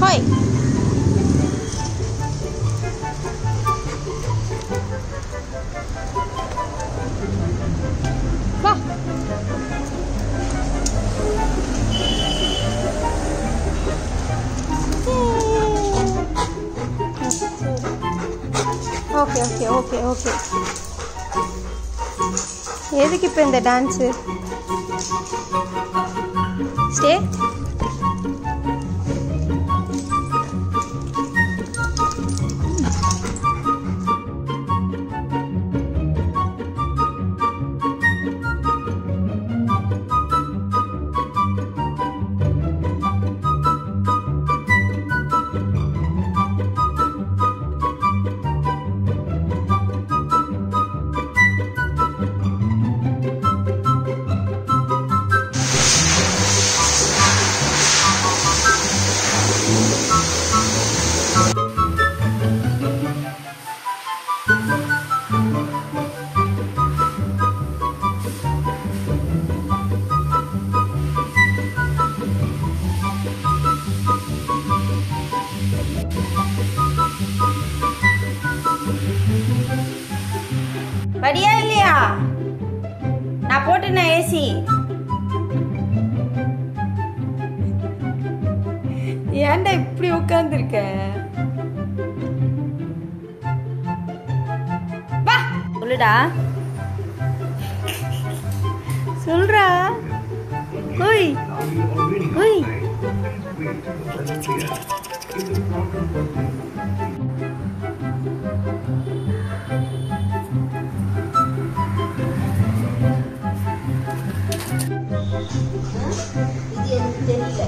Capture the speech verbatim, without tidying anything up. はい。Okay, okay, okay, okay. எதுக்கு இப்போ இந்த டான்ஸ்? Stay. बढ़िया लिया ना पोट ना ऐसी ஏன்டா இப்படி உட்கார்ந்திருக்க வா சொல்லுடா சொல்றா ஓய் ஓய்